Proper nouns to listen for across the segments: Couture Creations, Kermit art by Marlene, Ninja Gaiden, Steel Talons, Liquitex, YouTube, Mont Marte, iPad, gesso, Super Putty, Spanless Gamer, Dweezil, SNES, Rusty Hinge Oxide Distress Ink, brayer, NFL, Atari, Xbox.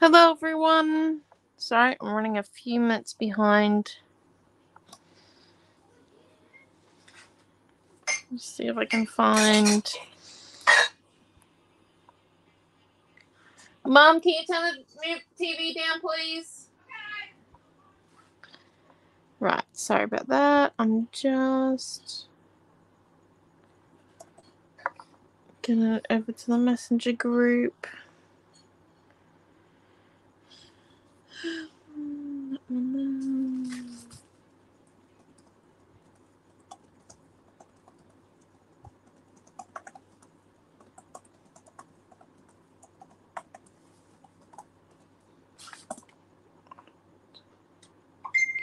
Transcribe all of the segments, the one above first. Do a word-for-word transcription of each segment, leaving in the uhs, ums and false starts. Hello everyone. Sorry, I'm running a few minutes behind. Let's see if I can find. Mom, can you turn the T V down, please? Okay. Right, sorry about that. I'm just getting it over to the messenger group.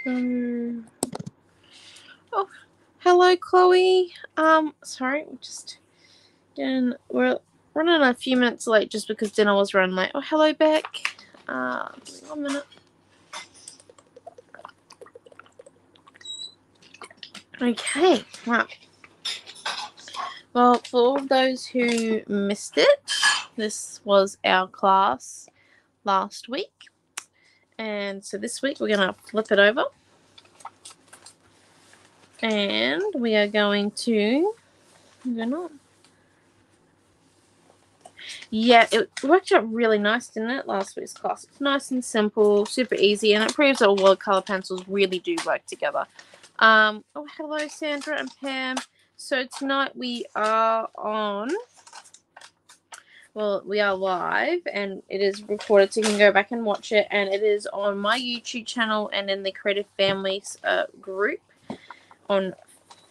Go. Oh, hello, Chloe. Um, sorry, we just again we're running a few minutes late just because dinner was run late. Oh, hello, Beck. Uh, one minute. Okay, right. Well, for all those who missed it, this was our class last week. And so this week we're going to flip it over. And we are going to, we're not. Yeah, it worked out really nice, didn't it, last week's class? It's nice and simple, super easy, and it proves that watercolor pencils really do work together. Um, oh, hello, Sandra and Pam. So tonight we are on, well, we are live, and it is recorded, so you can go back and watch it, and it is on my YouTube channel and in the Creative Families uh, group on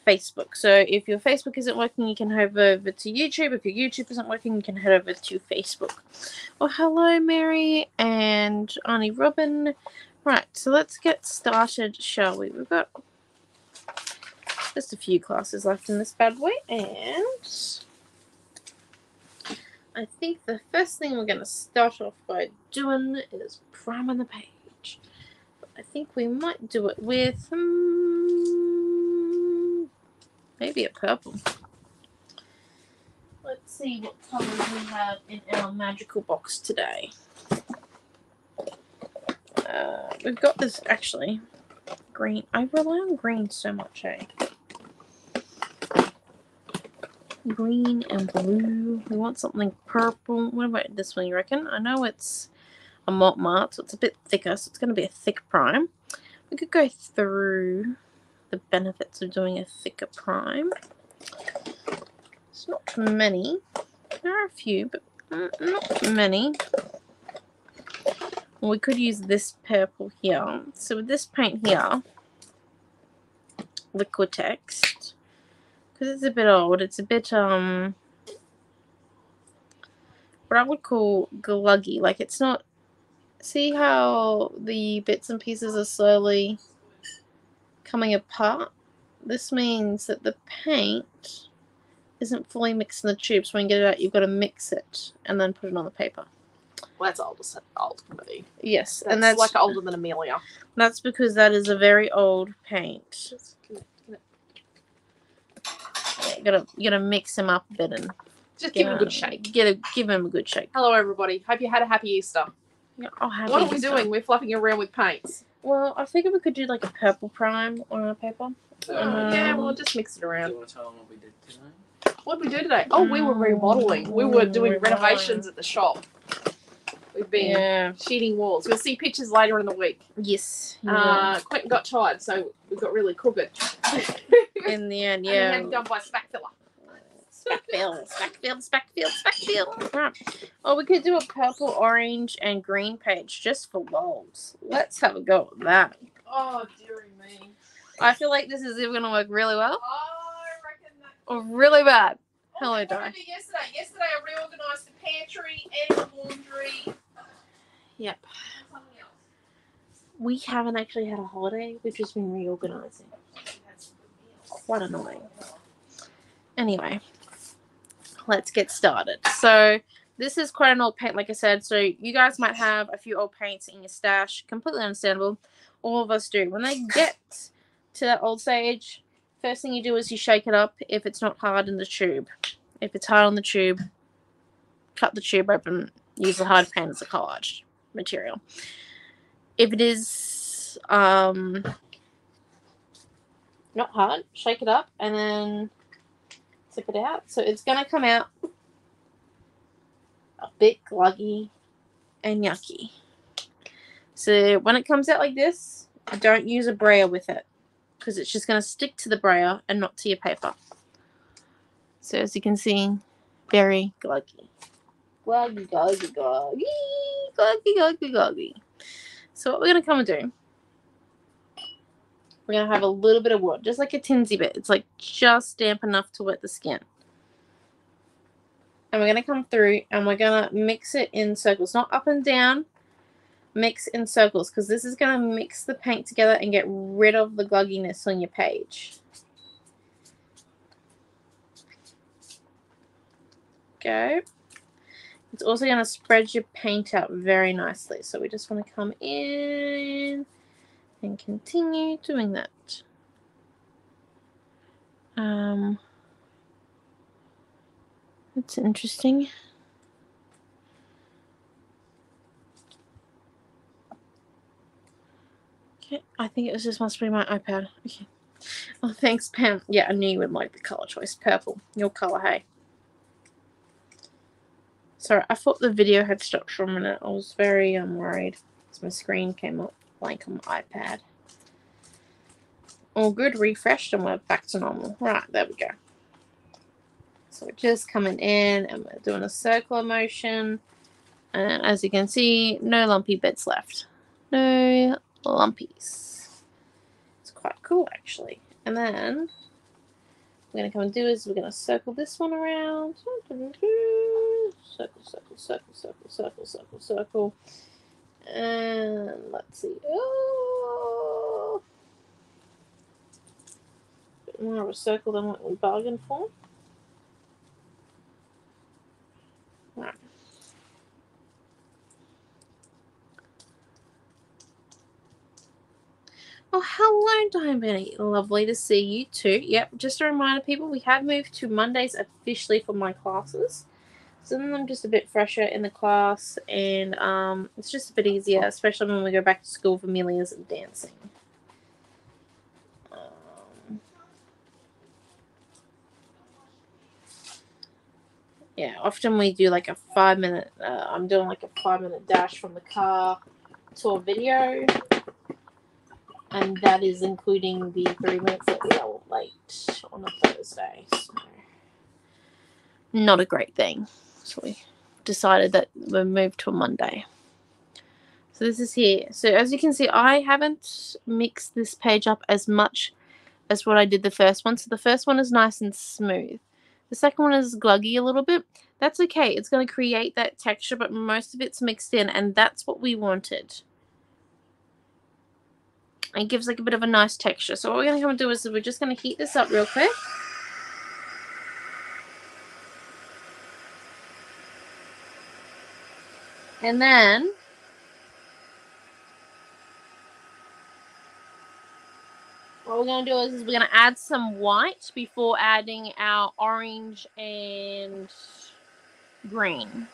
Facebook. So if your Facebook isn't working, you can head over to YouTube. If your YouTube isn't working, you can head over to Facebook. Well, hello, Mary and Auntie Robin. Right, so let's get started, shall we? We've got just a few classes left in this bad boy, and I think the first thing we're going to start off by doing is priming the page. But I think we might do it with um, maybe a purple. Let's see what colors we have in our magical box today. Uh, we've got this actually green. I rely on green so much, eh? Green and blue. We want something purple. What about this one, you reckon? I know it's a Mont Marte, so it's a bit thicker, so it's going to be a thick prime. We could go through the benefits of doing a thicker prime. It's not too many. There are a few, but not too many. Well, we could use this purple here. So with this paint here, Liquitex, because it's a bit old, it's a bit, um, what I would call gluggy. Like, it's not, see how the bits and pieces are slowly coming apart? This means that the paint isn't fully mixed in the tube, so when you get it out, you've got to mix it and then put it on the paper. Well, that's old, old comedy. Yes, that's and that's like older than Amelia. That's because that is a very old paint. Yeah, you gotta, you gotta mix them up a bit and just give them a good shake. Get a, give them a good shake. Hello, everybody. Hope you had a happy Easter. Yeah, oh, happy what are we Easter. doing? We're fluffing around with paints. Well, I figured we could do like a purple prime on our paper. Oh, um, yeah, we'll just mix it around. Do you want to tell them what we did today? What did we do today? Oh, we were remodeling. We were doing remodeling. renovations at the shop. We've been yeah. sheeting walls. You'll see pictures later in the week. Yes. Yeah. Uh, Quentin got tired, so we got really crooked. In the end, yeah. And we had done by Spackfiller. Spackfill, Spackfill, Spackfill, Spackfill. Right. Oh, we could do a purple, orange, and green page just for lols. Let's have a go at that. Oh, dearie me. I feel like this is either going to work really well. Oh, I reckon that. Or really bad. Oh, Hello, Di. Yesterday? yesterday, I reorganised the pantry and the laundry. Yep. We haven't actually had a holiday. We've just been reorganising. Quite annoying. Anyway, let's get started. So this is quite an old paint, like I said. So you guys might have a few old paints in your stash. Completely understandable. All of us do. When they get to that old stage, first thing you do is you shake it up if it's not hard in the tube. If it's hard on the tube, cut the tube open. Use the hard paint as a collage. material. If it is um, not hard, shake it up and then tip it out. So it's going to come out a bit gluggy and yucky. So when it comes out like this, I don't use a brayer with it because it's just going to stick to the brayer and not to your paper. So as you can see, very gluggy. Gluggy, gluggy, gluggy, gluggy, gluggy, gluggy. So what we're going to come and do, we're going to have a little bit of wood, just like a tinsy bit. It's like just damp enough to wet the skin. And we're going to come through and we're going to mix it in circles, not up and down, mix in circles, because this is going to mix the paint together and get rid of the glugginess on your page. Go. It's also going to spread your paint out very nicely. So we just want to come in and continue doing that. Um, that's interesting. Okay, I think it was just must be my iPad. Okay. Oh, thanks, Pam. Yeah, I knew you would like the color choice. Purple, your color, hey. Sorry, I thought the video had stopped for a minute. I was very um, worried because my screen came up blank on my iPad. All good, refreshed, and we're back to normal. Right, there we go. So we're just coming in and we're doing a circular motion. And as you can see, no lumpy bits left. No lumpies. It's quite cool, actually. And then what we're going to come and do is we're going to circle this one around. Circle, circle, circle, circle, circle, circle, circle. And let's see. Oh, a bit more of a circle than what we bargained for. Right. Oh, hello, Diamond. Lovely to see you too. Yep, just a reminder, people, we have moved to Mondays officially for my classes. So then I'm just a bit fresher in the class, and um, it's just a bit easier, especially when we go back to school for Amelia's and dancing. Um, yeah, often we do like a five minute, uh, I'm doing like a five minute dash from the car to a video, and that is including the three minutes that we are late on a Thursday. So not a great thing. So we decided that we moved to a Monday. So this is here. So as you can see, I haven't mixed this page up as much as what I did the first one. So the first one is nice and smooth. The second one is gluggy a little bit. That's okay. It's going to create that texture, but most of it's mixed in, and that's what we wanted. It gives like a bit of a nice texture. So what we're going to come and do is we're just going to heat this up real quick. And then what we're going to do is, is we're going to add some white before adding our orange and green.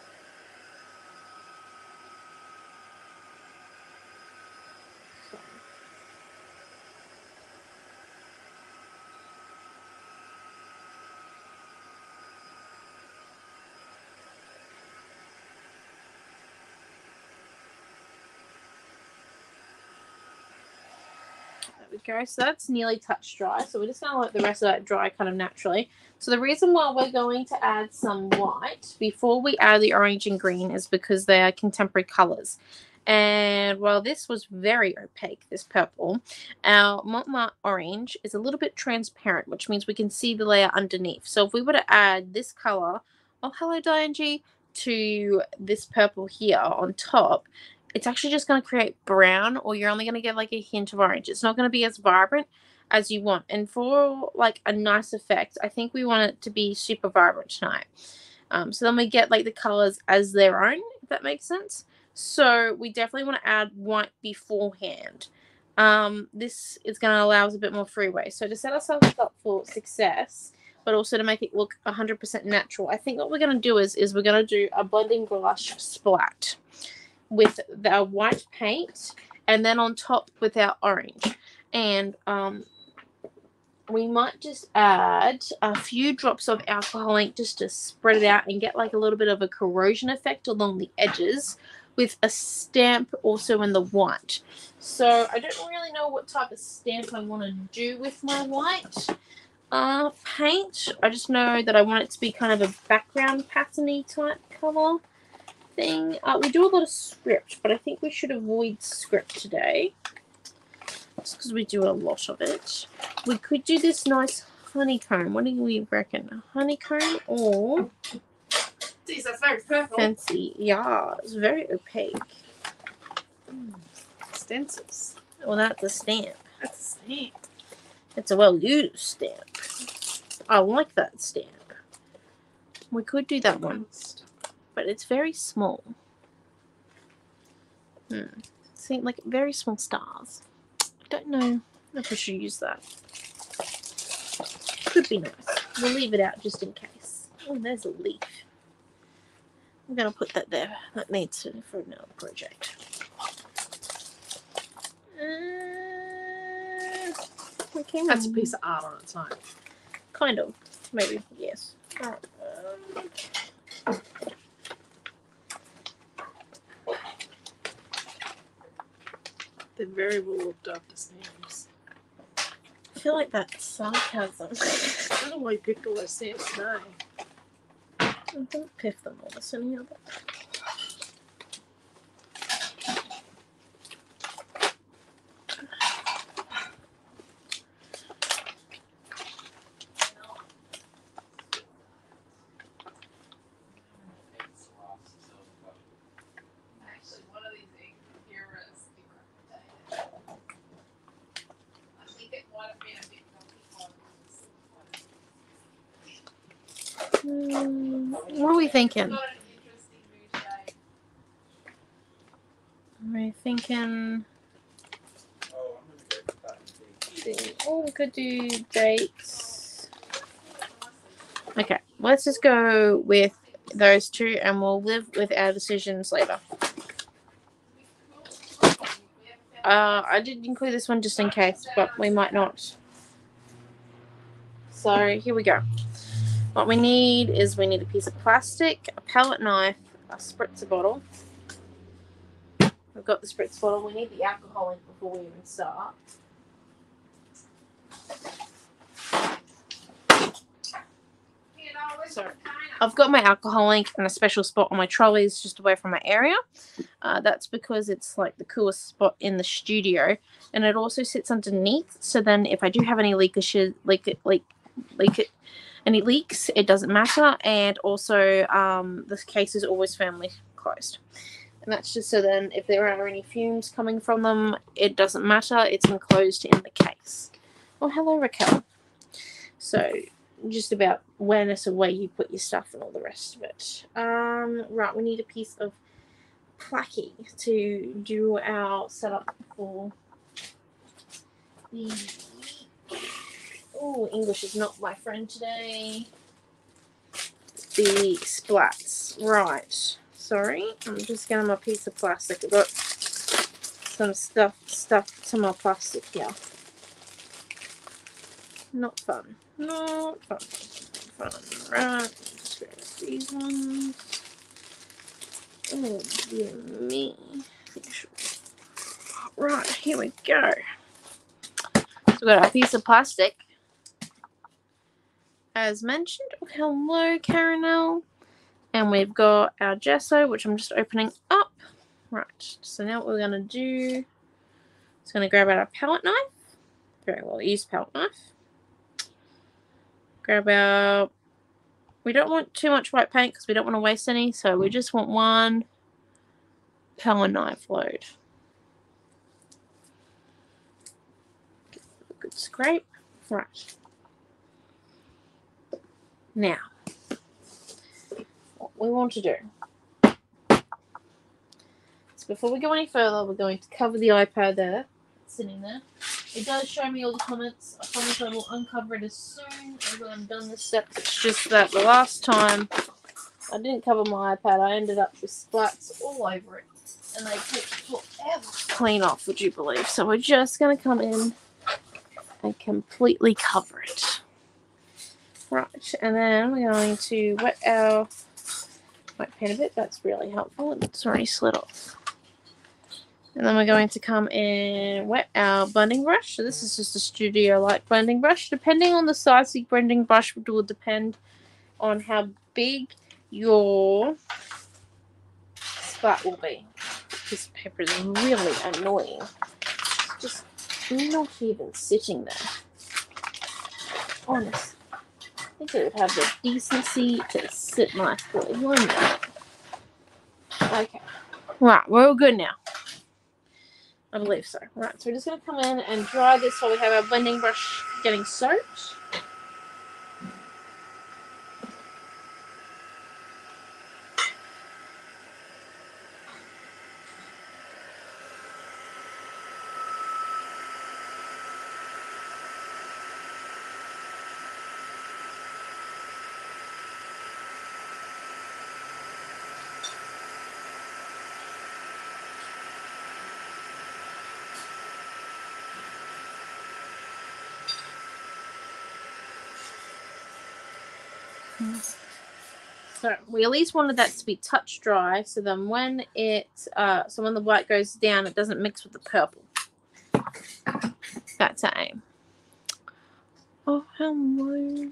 Okay, so that's nearly touch dry, so we're just going to let the rest of that dry kind of naturally. So the reason why we're going to add some white before we add the orange and green is because they are contemporary colors. And while this was very opaque, this purple, our Mont Marte orange is a little bit transparent, which means we can see the layer underneath. So if we were to add this color, oh hello Diane G, to this purple here on top, it's actually just going to create brown, or you're only going to get like a hint of orange. It's not going to be as vibrant as you want. And for like a nice effect, I think we want it to be super vibrant tonight. Um, so then we get like the colors as their own, if that makes sense. So we definitely want to add white beforehand. Um, this is going to allow us a bit more freeway. So to set ourselves up for success, but also to make it look one hundred percent natural, I think what we're going to do is, is we're going to do a blending brush splat. with our white paint, and then on top with our orange. And um, we might just add a few drops of alcohol ink just to spread it out and get like a little bit of a corrosion effect along the edges, with a stamp also in the white. So I don't really know what type of stamp I want to do with my white uh, paint. I just know that I want it to be kind of a background patterny type color thing. Uh, we do a lot of script, but I think we should avoid script today, just because we do a lot of it. We could do this nice honeycomb. What do we reckon? A honeycomb or... Geez, that's very purple. Fancy, yeah, it's very opaque. Mm. Stencils. Well, that's a stamp. That's a stamp. It's a well-used stamp. I like that stamp. We could do that one, but it's very small. Hmm. See, like very small stars. I don't know if we should use that. Could be nice. We'll leave it out just in case. Oh, there's a leaf. I'm going to put that there. That needs it for another project. Uh, okay. That's a piece of art on its own. Kind of. Maybe. Yes. Right. Um, they're very well looked after stamps. I feel like that's sarcasm. I don't know why you picked all those stamps today. I don't piff them all this any other. Thinking. We're thinking. Oh, we could do dates. Okay, let's just go with those two, and we'll live with our decisions later. Uh, I did include this one just in case, but we might not. So here we go. What we need is we need a piece of plastic, a palette knife, a spritzer bottle. We've got the spritzer bottle. We need the alcohol in before we even start. So I've got my alcohol ink in a special spot on my trolleys just away from my area. Uh, that's because it's like the coolest spot in the studio, and it also sits underneath. So then if I do have any leakages, leak it, leak, leak it. Any leaks, it doesn't matter, and also um, this case is always firmly closed. And that's just so then if there are any fumes coming from them, it doesn't matter, it's enclosed in the case. Oh, hello Raquel. So just about awareness of where you put your stuff and all the rest of it. Um, right, we need a piece of placky to do our setup for the... Oh, English is not my friend today. The splats. Right. Sorry. I'm just getting my piece of plastic. I've got some stuff stuffed to my plastic here. Not fun. Not fun. Not fun. Right. Just grab these ones. Oh, dear me. Right. Here we go. So we've got a piece of plastic. As mentioned, hello, Carinelle. And we've got our gesso, which I'm just opening up. Right, so now what we're going to do is going to grab out our palette knife. Very well used palette knife. Grab our... We don't want too much white paint because we don't want to waste any, so we just want one palette knife load. Good scrape. Right. Now, what we want to do is before we go any further, we're going to cover the iPad there, it's sitting there. It does show me all the comments. I promise I will uncover it as soon as I'm done this step. It's just that the last time I didn't cover my iPad, I ended up with splats all over it. and like take forever to clean off, would you believe? So we're just going to come in and completely cover it. Right, and then we're going to wet our white pen a bit. That's really helpful. It's already slid off. And then we're going to come and wet our blending brush. So this is just a Studio Light blending brush. Depending on the size of your blending brush, it will depend on how big your spot will be. This paper is really annoying. It's just not even sitting there. Honestly, I think it would have the decency to sit nicely, wouldn't it? Okay. Right, we're all good now. I believe so. Right, so we're just going to come in and dry this while we have our blending brush getting soaked. So we at least wanted that to be touch dry, so then when it uh, so when the white goes down, it doesn't mix with the purple. That's our aim. Oh, hello.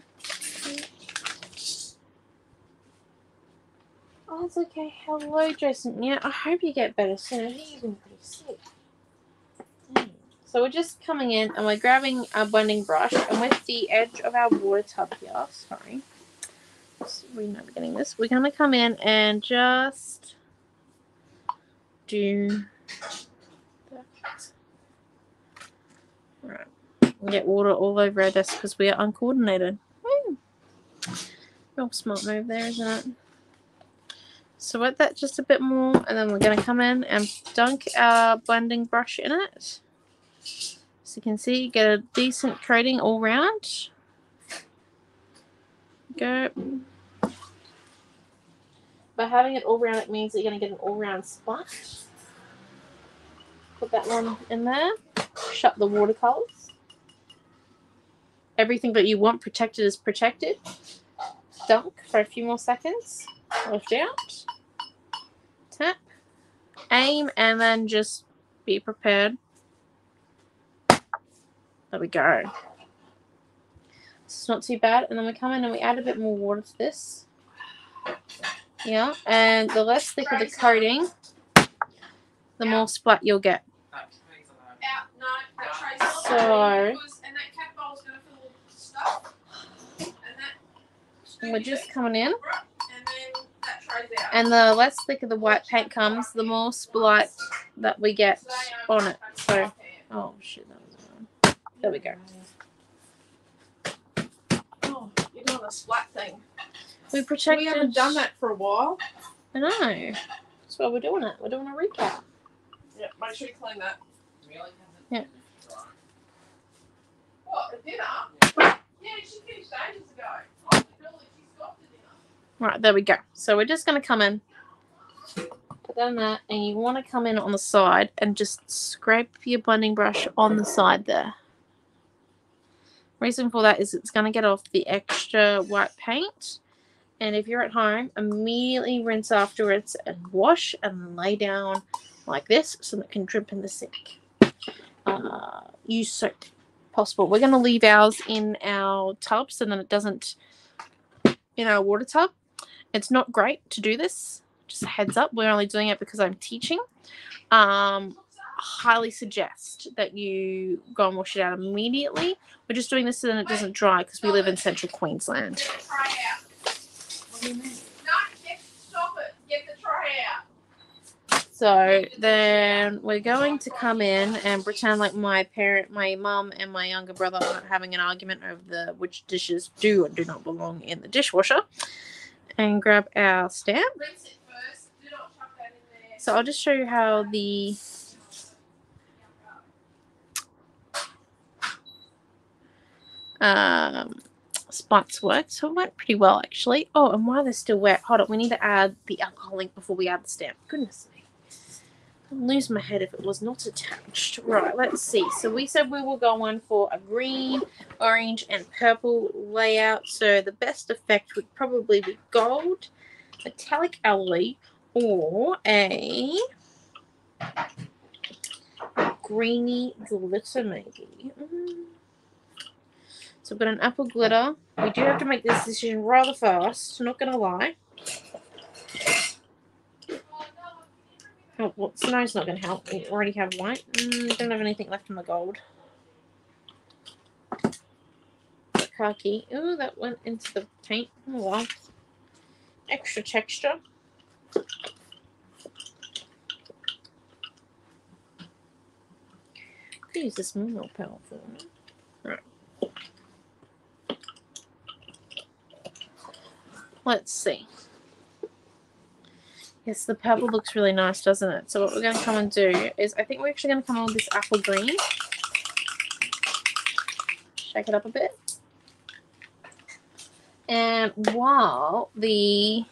Oh, it's okay. Hello, Jason. Yeah, I hope you get better soon. You've been pretty sick. So we're just coming in and we're grabbing our blending brush, and with the edge of our water tub here, sorry. We're not getting this. We're going to come in and just do that. Right. We get water all over our desk because we are uncoordinated. Woo. Real smart move there, isn't it? So wet that just a bit more, and then we're going to come in and dunk our blending brush in it. As you can see, you get a decent coating all round. Go. By having it all round, it means that you're going to get an all-round spot. Put that one in there. Shut the watercolors. Everything that you want protected is protected. Dunk for a few more seconds. Lift out. Tap. Aim, and then just be prepared. There we go. It's not too bad. And then we come in and we add a bit more water to this. Yeah, and the less thick of the coating, the more splat you'll get. So we're just coming in, and the less thick of the white paint comes, the more splat that we get on it. So, oh shit, that was wrong. There we go. Oh, you're doing a splat thing. We protected. We haven't done that for a while. I know. That's why we're doing it. We're doing a recap. Yeah, make sure you clean that. Yeah. What, the dinner? Yeah, she finished ages ago. Oh, the girl, she's got the dinner. Right, there we go. So we're just going to come in, put that in there, and you want to come in on the side and just scrape your blending brush on the side there. Reason for that is it's going to get off the extra white paint. And if you're at home, immediately rinse afterwards and wash and lay down like this so that it can drip in the sink. Uh, use soap if possible. We're going to leave ours in our tub so that it doesn't, in our water tub. It's not great to do this. Just a heads up. We're only doing it because I'm teaching. Um, highly suggest that you go and wash it out immediately. We're just doing this so that it doesn't dry because we live in central Queensland. Not get, stop it. Get the tray out. So then we're going to come in and pretend like my parent, my mum, and my younger brother are having an argument over the which dishes do and do not belong in the dishwasher, and grab our stamp. Rinse it first. Do not chuck that in there. So I'll just show you how the um. spots work, so it went pretty well actually. Oh, and while they're still wet, hold on, we need to add the alcohol ink before we add the stamp. Goodness me. I'd lose my head if it was not attached. Right, let's see. So we said we were going for a green, orange, and purple layout. So the best effect would probably be gold, metallic alloy, or a greeny glitter maybe. Mm. So we've got an apple glitter. We do have to make this decision rather fast, not going to lie. Oh, well, snow's not going to help. We already have white. Mm, don't have anything left in my gold. Khaki. Oh, that went into the paint. Oh, wow. Extra texture. I could use this more powerful. Right. Let's see. Yes, the purple looks really nice, doesn't it? So what we're going to come and do is, I think we're actually going to come on with this apple green. Shake it up a bit. And while the,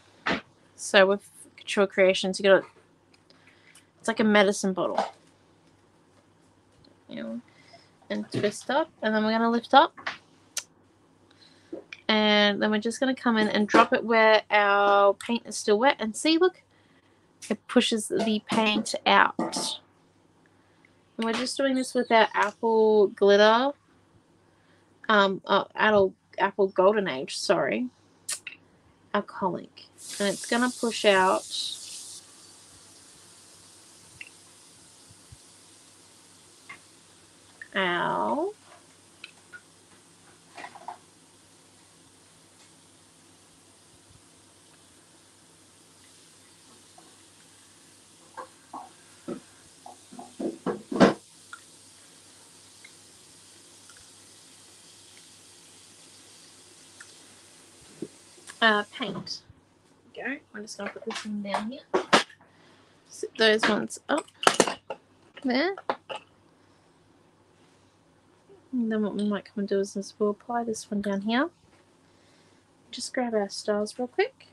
so with Couture Creations, you got, it's like a medicine bottle. And twist up, and then we're going to lift up. And then we're just going to come in and drop it where our paint is still wet. And see, look, it pushes the paint out. And we're just doing this with our apple glitter. Um, uh, apple, apple golden age, sorry. Alcoholic. And it's going to push out. Ow. Uh, paint. There we go. I'm just going to put this one down here. Sit those ones up there. And then what we might come and do is we'll apply this one down here. Just grab our stars real quick.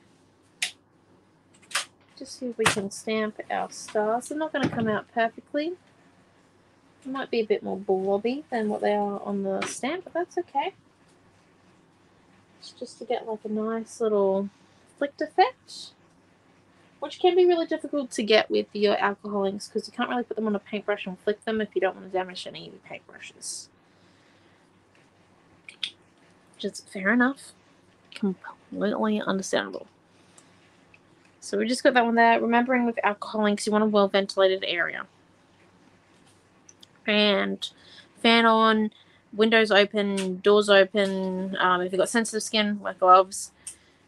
Just see if we can stamp our stars. They're not going to come out perfectly. It might be a bit more blobby than what they are on the stamp, but that's okay. Just to get like a nice little flicked effect, which can be really difficult to get with your alcohol inks because you can't really put them on a paintbrush and flick them if you don't want to damage any of your paintbrushes. Just fair enough, completely understandable. So we just got that one there. Remembering with alcohol inks, you want a well ventilated area. And fan on. Windows open, doors open, um, if you've got sensitive skin, wear gloves,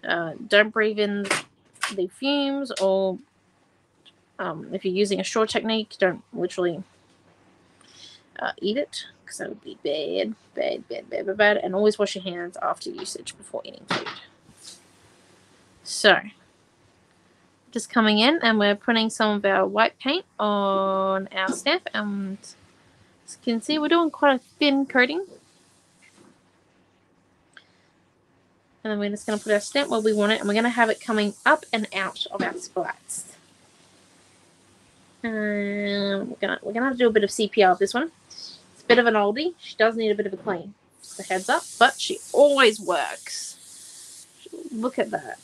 uh, don't breathe in the fumes, or um, if you're using a straw technique, don't literally uh, eat it, because that would be bad, bad, bad, bad, bad, bad, and always wash your hands after usage before eating food. So, just coming in, and we're putting some of our white paint on our stamp, and as you can see, we're doing quite a thin coating. And then we're just going to put our stamp where we want it, and we're going to have it coming up and out of our splats. Um, we're going to, we're going to have to do a bit of C P R with this one. It's a bit of an oldie. She does need a bit of a clean. So heads up, but she always works. Look at that.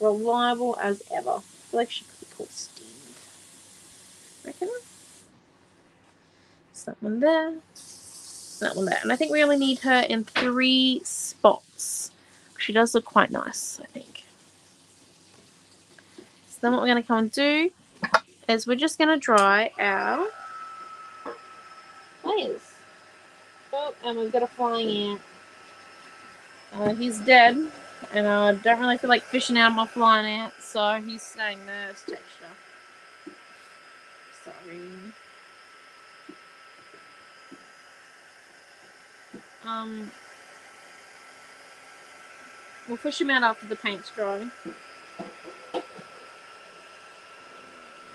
Reliable as ever. I feel like she could be called Sting. Reckon? That one there, that one there, and I think we only need her in three spots. She does look quite nice, I think. So then what we're going to come and do is we're just going to dry our layers. Oh, and we've got a flying ant. Uh, he's dead, and I don't really feel like fishing out my flying ant, so he's staying there as texture. Sorry. Um, we'll push him out after the paint's dry.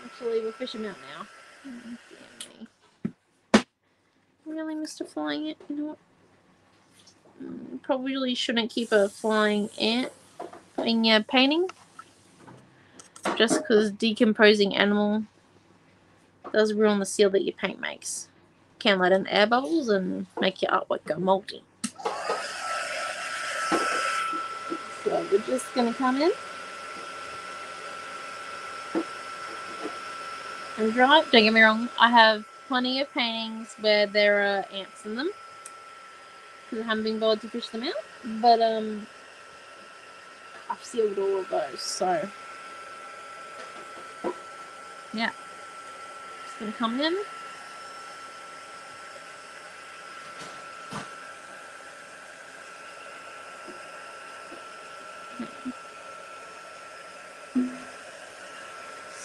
Actually, we'll fish him out now. Oh, damn me. Really, Mister Flying Ant? You know what? Mm, probably shouldn't keep a flying ant in your painting. Just because decomposing animal Those ruin the seal that your paint makes. Can let in air bubbles and make your artwork go moldy. So we're just going to come in and dry it. Don't get me wrong, I have plenty of paintings where there are ants in them because I haven't been bothered to fish them out, but um, I've sealed all of those, so yeah, just going to come in.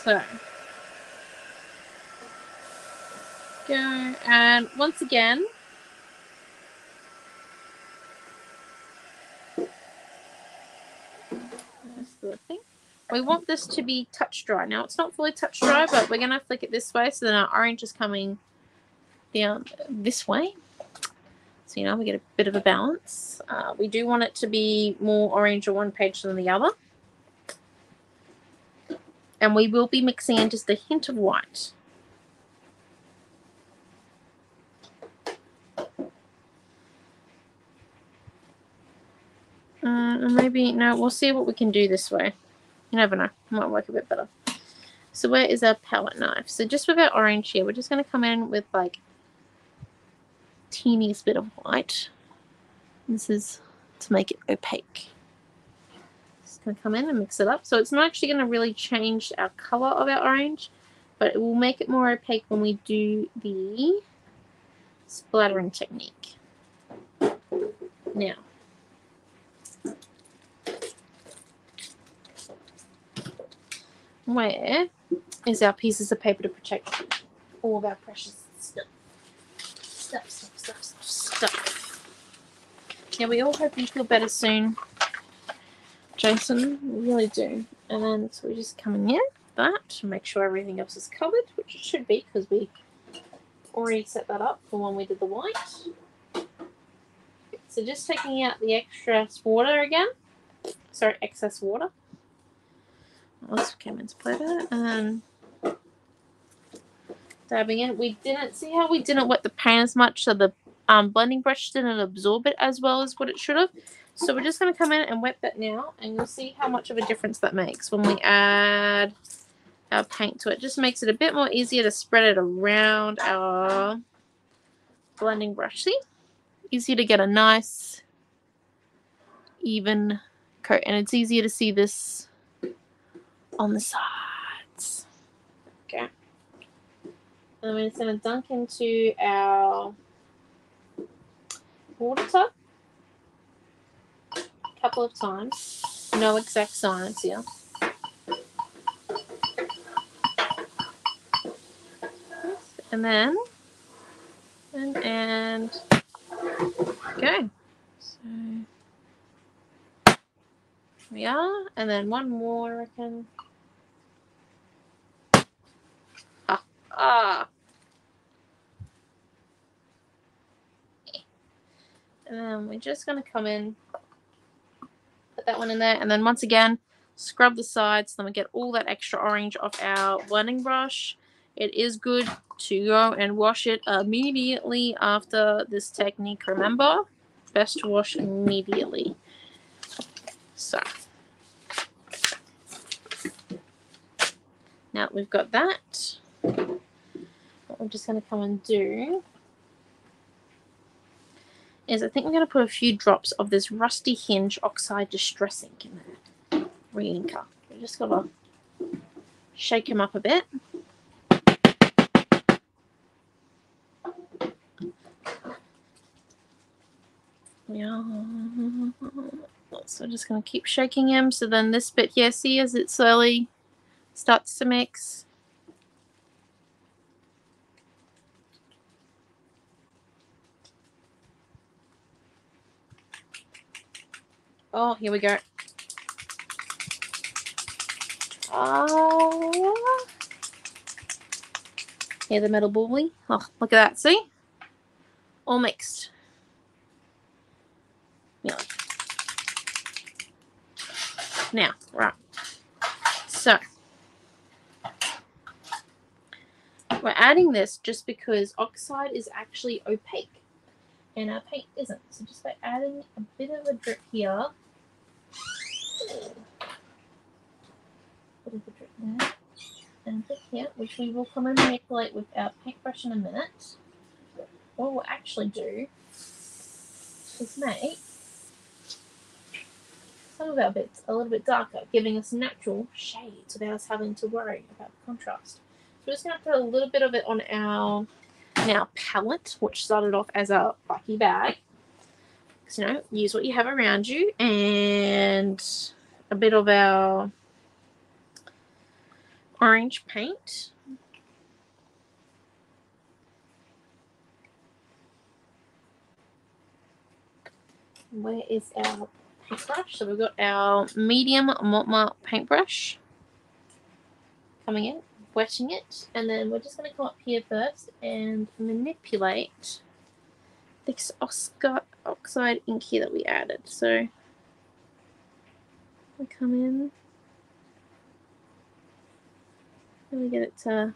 So, go, and once again, thing. We want this to be touch dry. Now, it's not fully touch dry, but we're going to flick it this way so then our orange is coming down this way. So, you know, we get a bit of a balance. Uh, we do want it to be more orange on one page than the other. And we will be mixing in just a hint of white. Uh, maybe, no, we'll see what we can do this way. You never know, might work a bit better. So where is our palette knife? So just with our orange here, we're just going to come in with like teeniest bit of white. This is to make it opaque. Going to come in and mix it up. So it's not actually going to really change our color of our orange, but it will make it more opaque when we do the splattering technique. Now, where is our pieces of paper to protect all of our precious stuff? Stuff, stuff, stuff, stuff, stuff. Now, we all hope you feel better soon, Jason, we really do. And then so we just come in here with that to make sure everything else is covered, which it should be because we already set that up for when we did the white. So just taking out the excess water again. Sorry, excess water. This came into play there. And then dabbing in. We didn't see how we didn't wet the paint as much, so the um, blending brush didn't absorb it as well as what it should have. So we're just going to come in and wet that now, and you'll see how much of a difference that makes when we add our paint to it. Just makes it a bit more easier to spread it around our blending brush. See? Easier to get a nice, even coat. And it's easier to see this on the sides. Okay. And we're just going to dunk into our water tub. Couple of times, no exact science here. And then, and, and, okay. So, here we are, and then one more, I reckon. Ah, ah. And then we're just going to come in, that one in there, and then once again scrub the sides, then we get all that extra orange off our blending brush. It is good to go and wash it immediately after this technique. Remember, best to wash immediately. So now that we've got that, what we're just going to come and do is I think I'm going to put a few drops of this Rusty Hinge Oxide Distress Ink in there. Re-inker. We just got to shake him up a bit. Yeah. So I'm just going to keep shaking him. So then this bit here, see, as it slowly starts to mix. Oh, here we go. Oh. Hear the metal bubbly? Oh, look at that. See? All mixed. Yeah. Now, right. So, We're adding this just because oxide is actually opaque and our paint isn't. So just by adding a bit of a drip here, bit of a drip there, and a bit here, which we will come and manipulate with our paintbrush in a minute. What we'll actually do is make some of our bits a little bit darker, giving us natural shades without us having to worry about the contrast. So we're just going to put a little bit of it on our now palette, which started off as a bucky bag. So, you know, use what you have around you, and a bit of our orange paint. Where is our paintbrush? So we've got our medium Mont Marte paintbrush coming in, wetting it, and then we're just going to come up here first and manipulate this oxide ink here that we added. So we come in and we get it to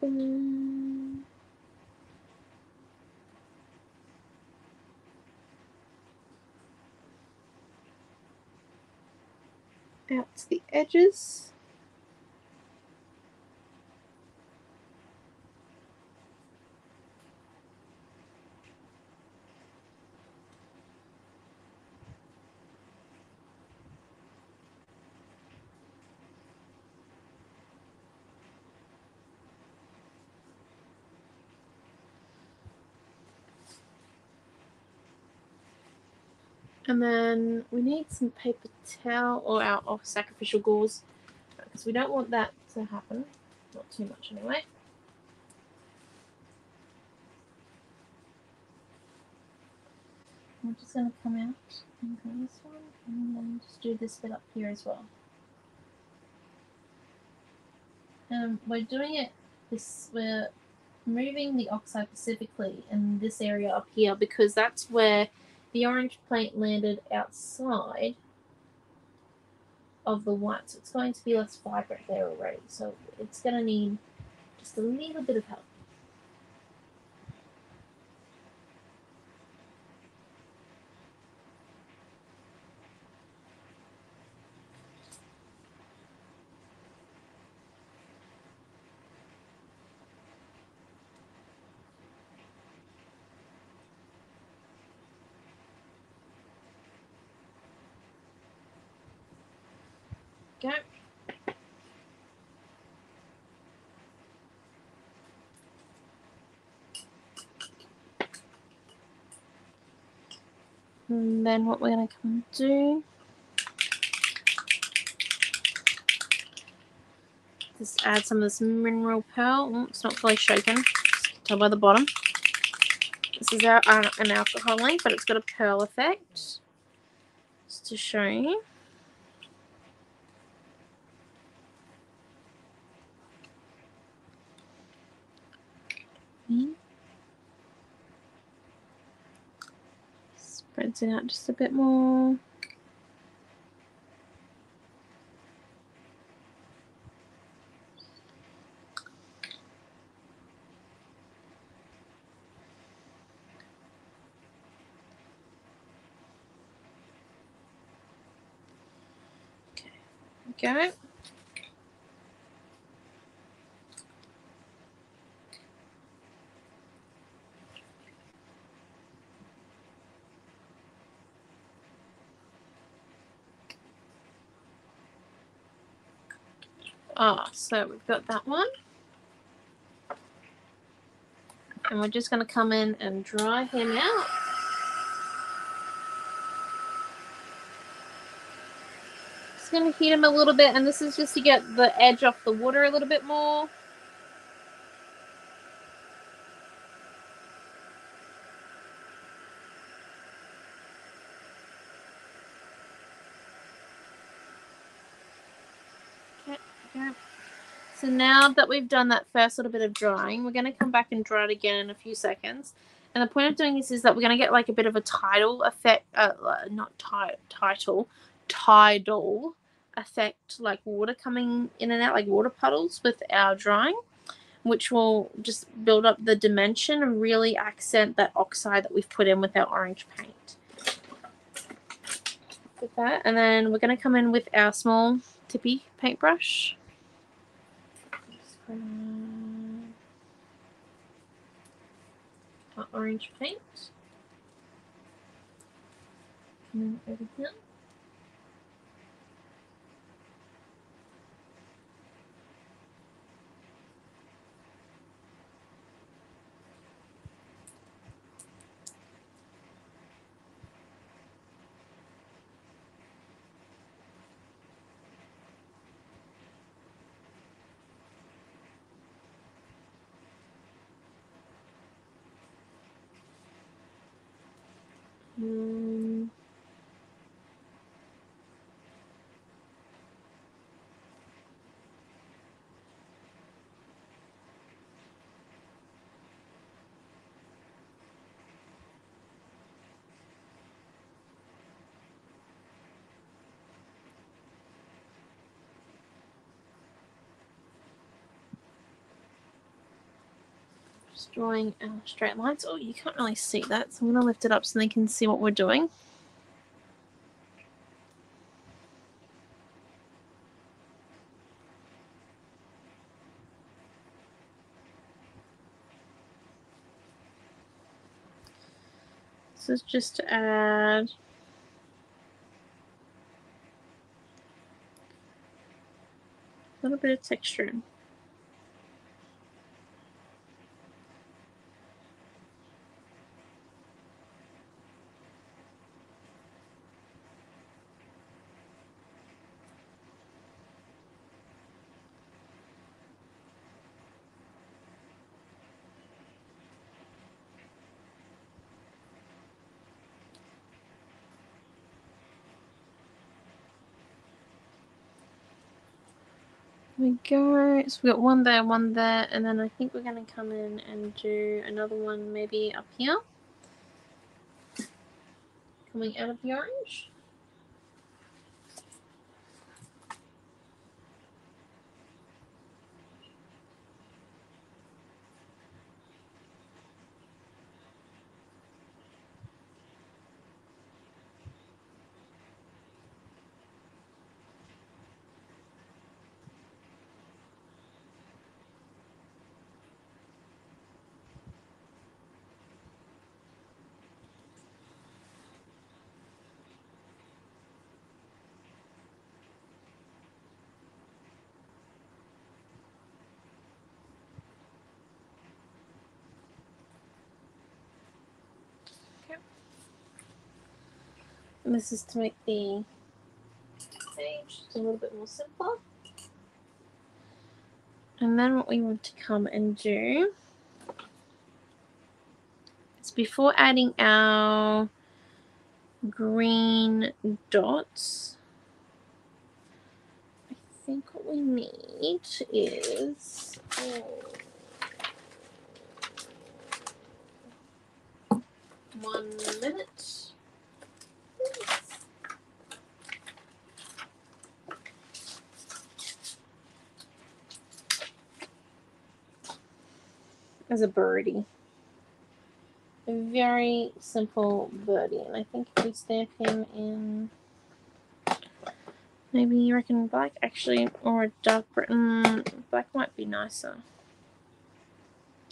boom. Out to the edges. And then we need some paper towel or our off sacrificial gauze, because we don't want that to happen, not too much anyway. I'm just going to come out and go this one, and then just do this bit up here as well. Um, we're doing it this, we're moving the oxide specifically in this area up here, because that's where the orange paint landed outside of the white, so it's going to be less vibrant there already. So it's going to need just a little bit of help. Go. And then what we're going to come and do is add some of this mineral pearl. Oh, it's not fully shaken, you can tell by the bottom. This is our, uh, an alcohol ink, but it's got a pearl effect, just to show you. Spreads it out just a bit more. Okay, there we go. Ah, oh, so we've got that one, and we're just going to come in and dry him out. Just going to heat him a little bit, and this is just to get the edge off the water a little bit more. So now that we've done that first little bit of drying, we're going to come back and dry it again in a few seconds. And the point of doing this is that we're going to get like a bit of a tidal effect, uh, not tidal, tidal affect like water coming in and out, like water puddles with our drying, which will just build up the dimension and really accent that oxide that we've put in with our orange paint. With that, and then we're going to come in with our small tippy paintbrush. Just gonna... our orange paint. And then over here. Um, just drawing our straight lines. Oh, you can't really see that, so I'm going to lift it up so they can see what we're doing. So it's just to add a little bit of texture in. We go, so we got one there, one there, and then I think we're going to come in and do another one maybe up here, coming out of the orange. And this is to make the page a little bit more simpler. And then what we want to come and do is, before adding our green dots, I think what we need is... oh, one minute. As a birdie, a very simple birdie, and I think if we stamp him in, maybe you reckon black actually, or a dark brown, black might be nicer.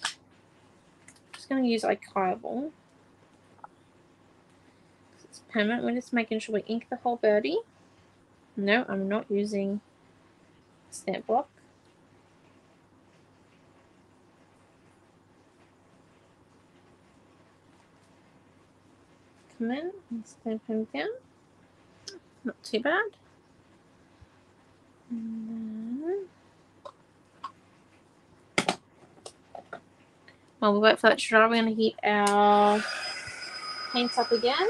I'm just going to use archival. It's permanent. We're just making sure we ink the whole birdie. No, I'm not using stamp block. Come in and stamp him down. Not too bad. And then... while we wait for that to dry, we're going to heat our paints up again.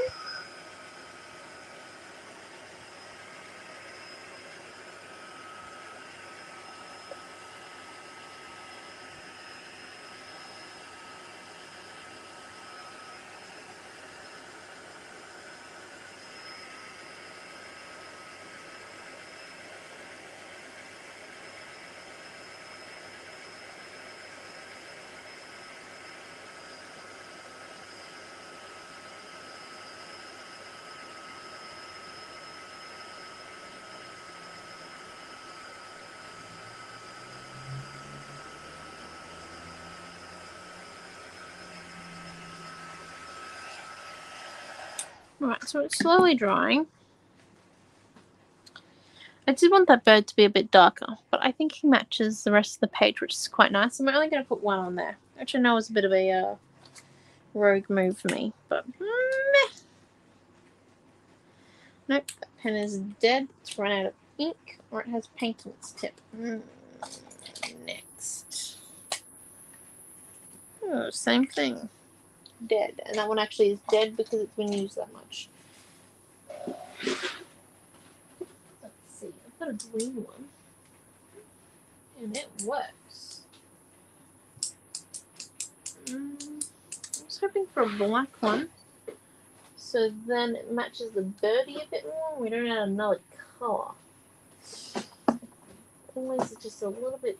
Right, so it's slowly drying. I did want that bird to be a bit darker, but I think he matches the rest of the page, which is quite nice. I'm only going to put one on there, which I know is a bit of a uh, rogue move for me, but meh. Nope, that pen is dead. It's run out of ink, or it has paint on its tip. Mm. Next. Oh, same thing. Dead. And that one actually is dead because it's been used that much. Got a green one, and it works. Mm, I was hoping for a black one, so then it matches the birdie a bit more. We don't have another color. Always just a little bit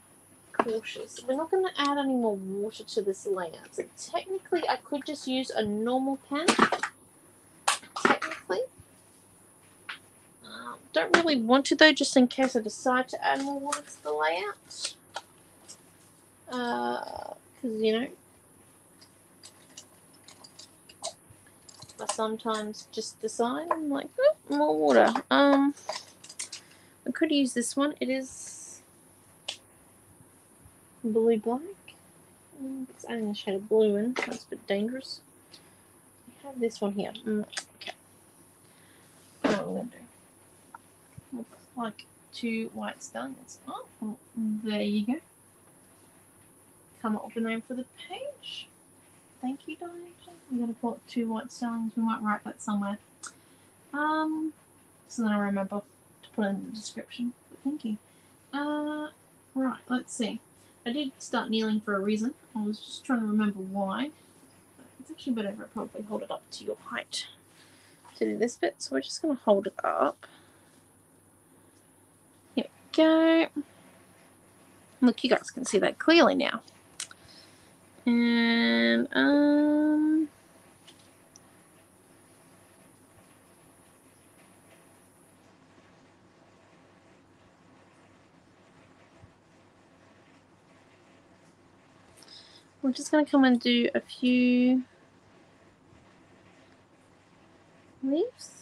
cautious. We're not going to add any more water to this layout. So technically, I could just use a normal pen. Technically. Don't really want to though, just in case I decide to add more water to the layout. Because, uh, you know, I sometimes just decide, I'm like, oh, more water. Um, I could use this one. It is blue black. It's adding a shade of blue in, that's a bit dangerous. We have this one here. Mm, okay. I don't know what I'm going to do. Looks like two white stallions. Oh, well, there you go. Come up with a name for the page. Thank you, Diane. We're gonna put two white stallions. We might write that somewhere. Um, so then I remember to put it in the description. But thank you. Uh, right. Let's see. I did start kneeling for a reason. I was just trying to remember why. It's actually better if I probably hold it up to your height to do this bit. So we're just gonna hold it up. Go. Look, you guys can see that clearly now. And um we're just going to come and do a few leaves.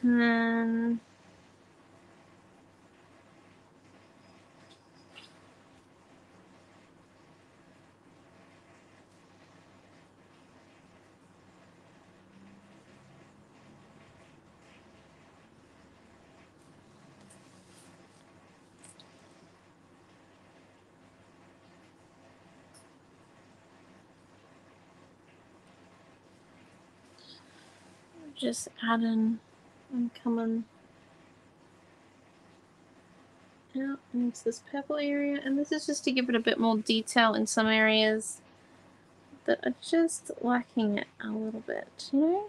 And then just add in and coming out into this purple area, and this is just to give it a bit more detail in some areas that are just lacking it a little bit, you know?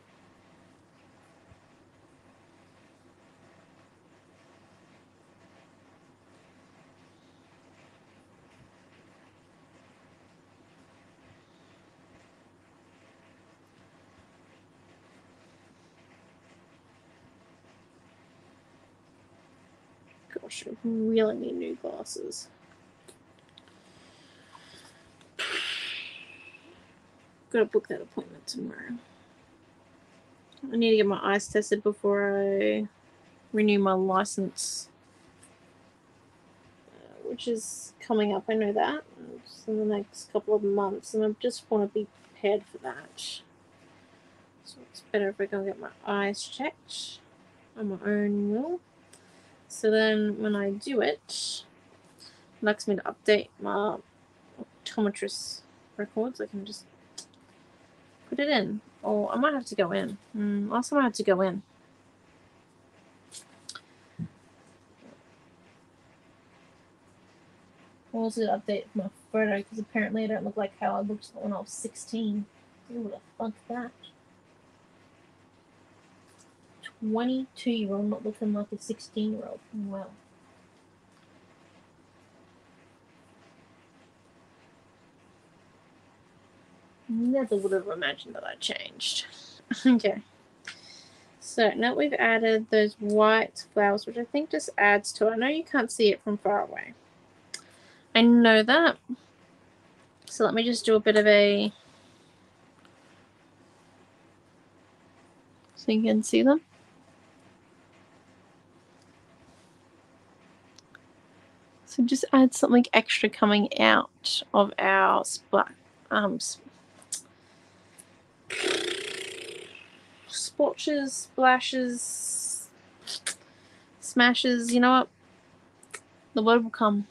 Should really need new glasses. Gotta book that appointment tomorrow. I need to get my eyes tested before I renew my license, uh, which is coming up. I know that it's in the next couple of months, and I just want to be prepared for that. So it's better if I go get my eyes checked on my own will. So then when I do it, it likes me to update my optometrist records. I can just put it in. Or I might have to go in. Mm, last time I had to go in. I'll also update my photo because apparently I don't look like how I looked when I was sixteen. Who would have thunk that? twenty-two-year-old not looking like a sixteen-year-old. Wow. Never would have imagined that I changed. Okay. So now we've added those white flowers, which I think just adds to it. I know you can't see it from far away. I know that. So let me just do a bit of a... so you can see them. So just add something extra coming out of our spot. Um, splotches, splashes, smashes. You know what? The word will come.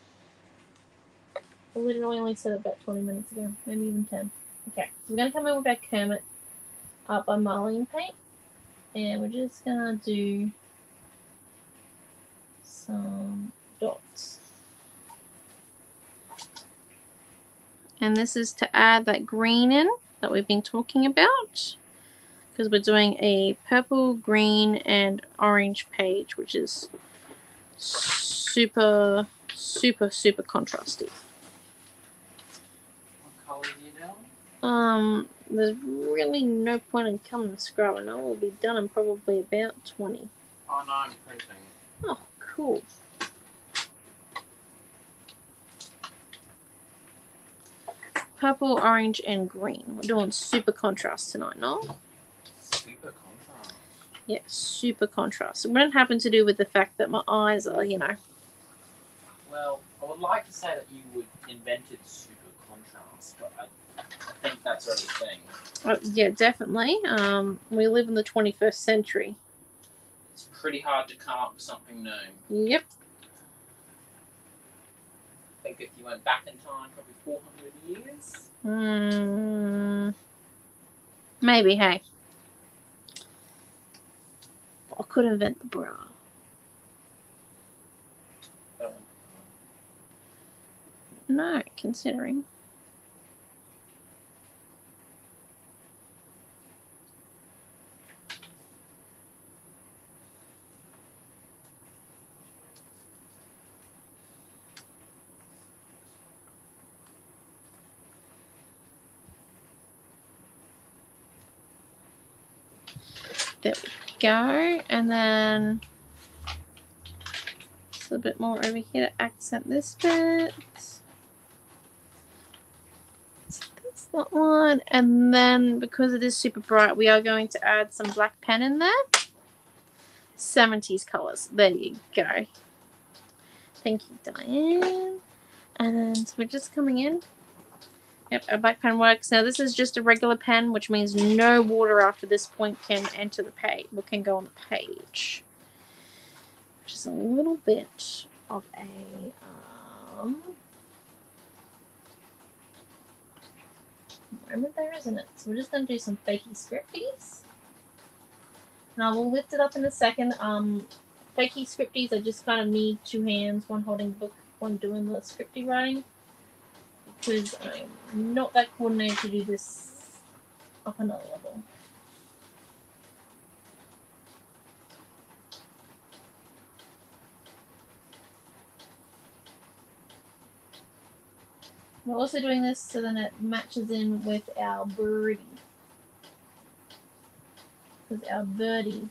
I literally only said it about twenty minutes ago, maybe even ten. Okay, so we're going to come in with our Kermit Art by Marlene paint. And we're just going to do some dots. And this is to add that green in that we've been talking about, because we're doing a purple, green, and orange page, which is super, super, super contrasty. What color do you know? Um, there's really no point in coming to scrub, and I will be done in probably about twenty. Oh no, I'm printing. Oh, cool. Purple, orange, and green. We're doing super contrast tonight, no? Super contrast. Yeah, super contrast. It wouldn't happen to do with the fact that my eyes are, you know. Well, I would like to say that you would invented super contrast, but I, I think that's sort of thing. Oh, yeah, definitely. Um, we live in the twenty-first century. It's pretty hard to come up with something new. Yep. I think if you went back in time, probably four hundred years. Mm, maybe, hey. I could invent the bra. Oh. No, considering. There we go, and then just a bit more over here to accent this bit. So that's that one, and then because it is super bright, we are going to add some black pen in there. seventies colours. There you go. Thank you, Diane. And then so we're just coming in. Yep, our black pen works. Now this is just a regular pen, which means no water after this point can enter the page, or can go on the page. Which is a little bit of a um, moment there, isn't it? So we're just going to do some fakey scripties. And I will lift it up in a second. Um, fakey scripties, I just kind of need two hands, one holding the book, one doing the scripty writing. Because I'm not that coordinated to do this up another level. We're also doing this so then it matches in with our birdie. Because our birdie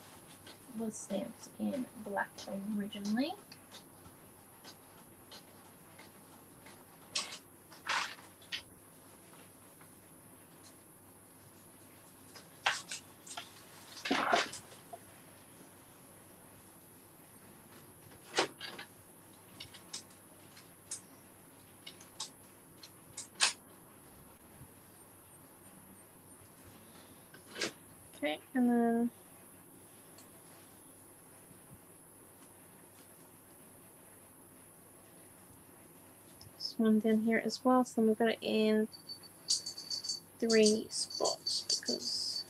was stamped in black originally. Okay, and then this one down here as well. So then we've got it in three spots because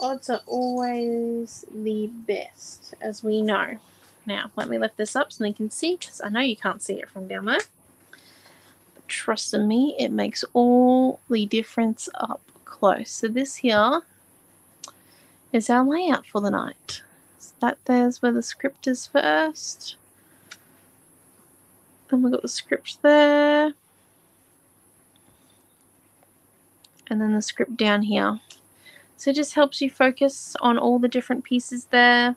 odds are always the best, as we know. Now, let me lift this up so they can see, because I know you can't see it from down there. But trust in me, it makes all the difference up close. So this here is our layout for the night. So that there's where the script is first. Then we've got the script there. And then the script down here. So it just helps you focus on all the different pieces there.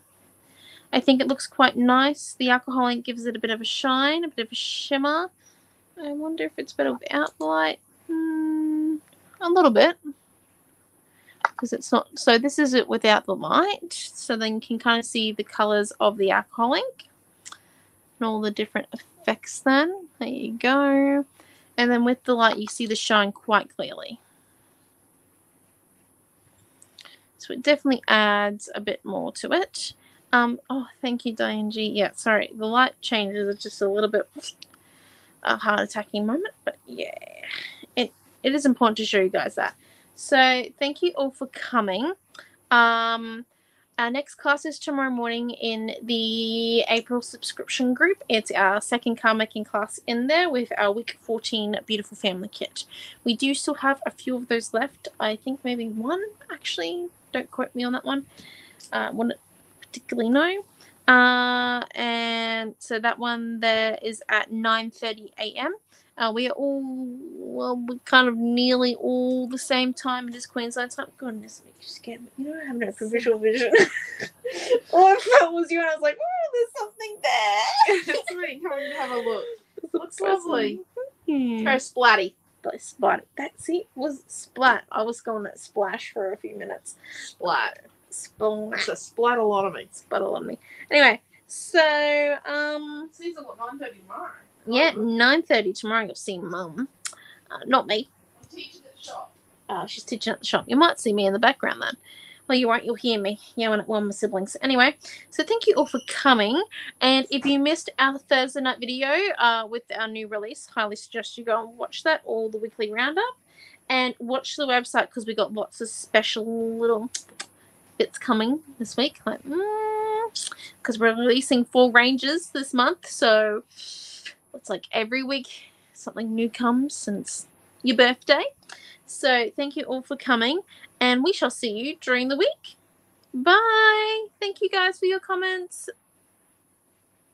I think it looks quite nice. The alcohol ink gives it a bit of a shine, a bit of a shimmer. I wonder if it's better without the light. Mm, a little bit. Because it's not. So this is it without the light. So then you can kind of see the colors of the alcohol ink and all the different effects then. There you go. And then with the light you see the shine quite clearly. So it definitely adds a bit more to it. Um, oh, thank you, Diane G. Yeah, sorry. The light changes are just a little bit a heart attacking moment, but yeah, it it is important to show you guys that. So thank you all for coming. Um, our next class is tomorrow morning in the April subscription group. It's our second card making class in there with our week fourteen beautiful family kit. We do still have a few of those left. I think maybe one actually. Don't quote me on that one. Uh, one. particularly know uh and so that one there is at nine thirty a m uh we are all well we're kind of nearly all the same time. It is Queensland time. Goodness, it makes you scared, but you know, I have no visual vision. All I felt was you and I was like, oh, there's something there. It's me coming to have a look. It looks lovely. Hmm. Very splatty. I splatted. That's it. Was splat. I was going at splash for a few minutes. Splat. Splash. So splat a lot of me. Splat a lot of me. Anyway, so um seems like nine thirty tomorrow. Yeah, nine thirty tomorrow you'll see Mum. Uh, not me. I'm teaching at the shop. Oh, she's teaching at the shop. You might see me in the background then. Well, you won't. You'll hear me. Yeah, one of my siblings. Anyway, so thank you all for coming. And if you missed our Thursday night video uh, with our new release, highly suggest you go and watch that, all the weekly roundup, and watch the website because we got lots of special little bits coming this week. Like, because mm, we're releasing four ranges this month, so it's like every week something new comes since your birthday. So thank you all for coming. And we shall see you during the week. Bye. Thank you guys for your comments.